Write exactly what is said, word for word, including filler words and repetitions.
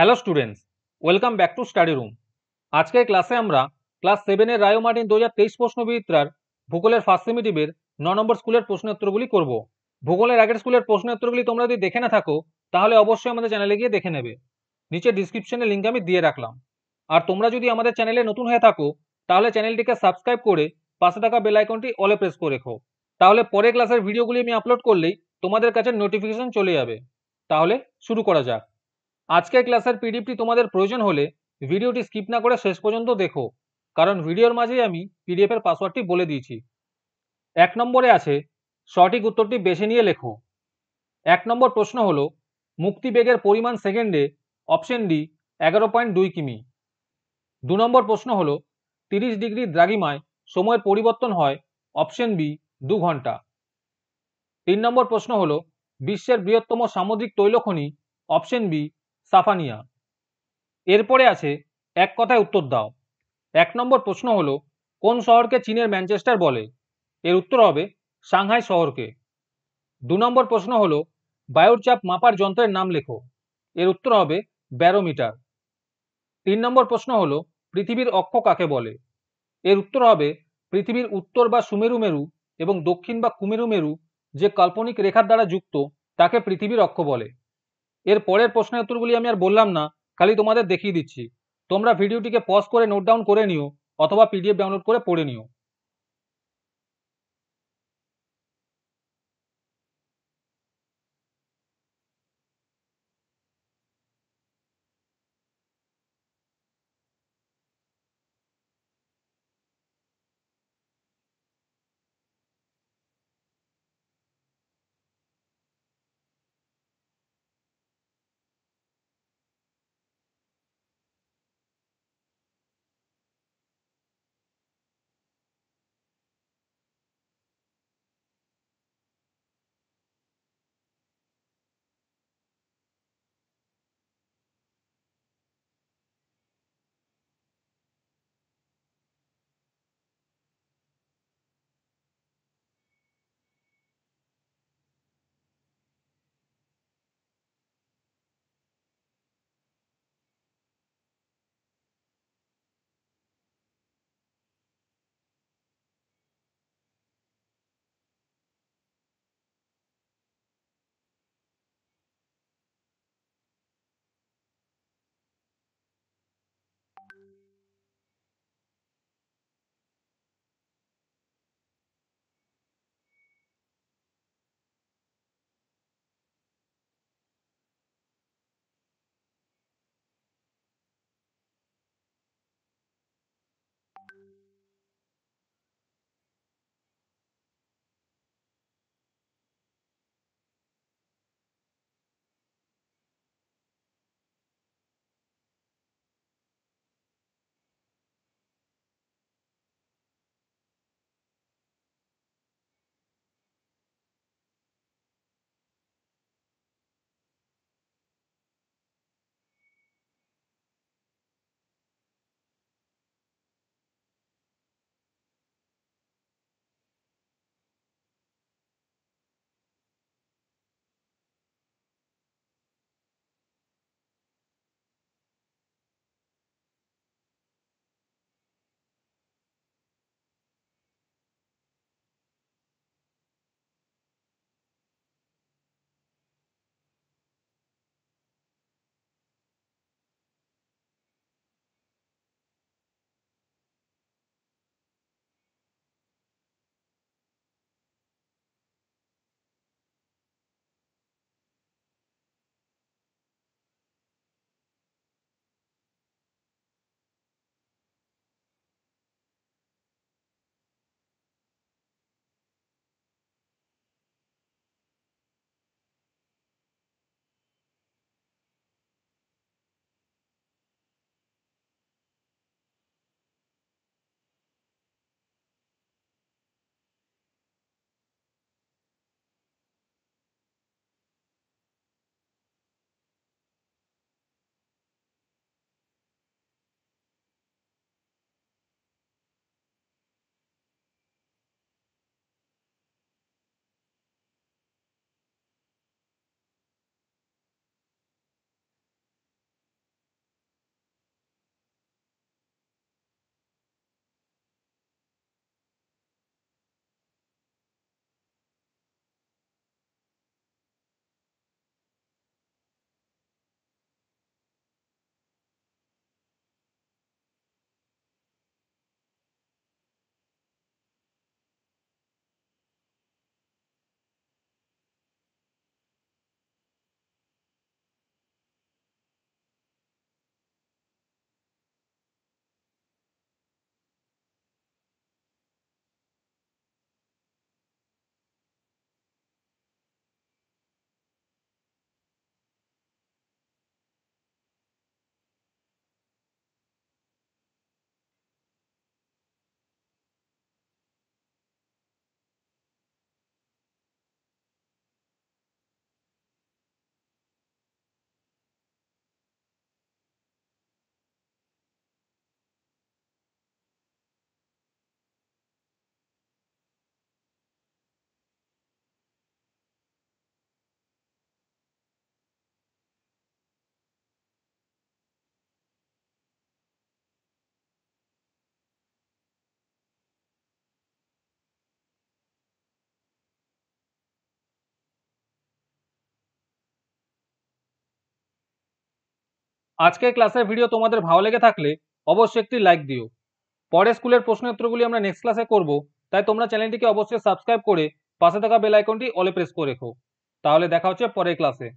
Hello students, welcome back to study room. आज के क्लासे আমরা ক্লাস सेवन এর রায়ো মার্টিন दो हज़ार तेईस প্রশ্ন বিচিত্রার ভূগোলের ফার্স্ট সেমিটিভের नौ নম্বর স্কুলের প্রশ্ন উত্তরগুলি করব। ভূগোলের আগের স্কুলের প্রশ্ন উত্তরগুলি তোমরা যদি দেখে না থাকো তাহলে অবশ্যই আমাদের চ্যানেলে গিয়ে দেখে নেবে। নিচে ডেসক্রিপশনে লিংক আমি দিয়ে রাখলাম। আর তোমরা যদি আমাদের চ্যানেলে নতুন হয়ে থাকো তাহলে চ্যানেলটিকে সাবস্ক্রাইব করে পাশে থাকা বেল আইকনটি অলে প্রেস করে রাখো। তাহলে পরের ক্লাসের ভিডিওগুলি আমি আপলোড করলেই তোমাদের কাছে নোটিফিকেশন চলে যাবে। তাহলে শুরু করা যাক। আজকের ক্লাসের পিডিএফটি তোমাদের প্রয়োজন হলে ভিডিওটি স্কিপ না করে শেষ পর্যন্ত দেখো, কারণ ভিডিওর মাঝেই আমি পিডিএফ এর পাসওয়ার্ডটি বলে দিয়েছি। এক নম্বরে আছে সঠিক উত্তরটি বেছে নিয়ে লেখো। এক নম্বর প্রশ্ন হলো মুক্তিবেগের পরিমাণ সেকেন্ডে, অপশন ডি এগারো পয়েন্ট দুই কিমি। দু নম্বর প্রশ্ন হলো তিরিশ ডিগ্রি দ্রাঘিমায় সময়ের পরিবর্তন হয়, অপশন বি দু ঘন্টা। তিন নম্বর প্রশ্ন হলো বিশ্বের বৃহত্তম সামুদ্রিক তৈল খনি, অপশন বি সাফানিয়া। এরপরে আছে এক কথায় উত্তর দাও। এক নম্বর প্রশ্ন হলো কোন শহরকে চীনের ম্যানচেস্টার বলে, এর উত্তর হবে সাংহাই শহরকে। দু নম্বর প্রশ্ন হলো বায়ুর চাপ মাপার যন্ত্রের নাম লেখো, এর উত্তর হবে ব্যারোমিটার। তিন নম্বর প্রশ্ন হলো পৃথিবীর অক্ষ কাকে বলে, এর উত্তর হবে পৃথিবীর উত্তর বা সুমেরু মেরু এবং দক্ষিণ বা কুমেরু মেরু যে কাল্পনিক রেখার দ্বারা যুক্ত তাকে পৃথিবীর অক্ষ বলে। এর পরের প্রশ্নের উত্তরগুলি আমি আর বললাম না, খালি তোমাদের দেখিয়ে দিচ্ছি। তোমরা ভিডিওটিকে পজ করে নোট ডাউন করে নিও অথবা পিডিএফ ডাউনলোড করে পড়ে নিও। আজকের ক্লাসের ভিডিও তোমাদের ভালো লেগে থাকলে অবশ্যই একটি লাইক দিও। পরের স্কুলের প্রশ্নোত্তরগুলি আমরা নেক্সট ক্লাসে করব, তাই তোমরা চ্যানেলটিকে অবশ্যই সাবস্ক্রাইব করে পাশে থাকা বেল আইকনটি অলে প্রেস করে রেখো। তাহলে দেখা হচ্ছে পরের ক্লাসে।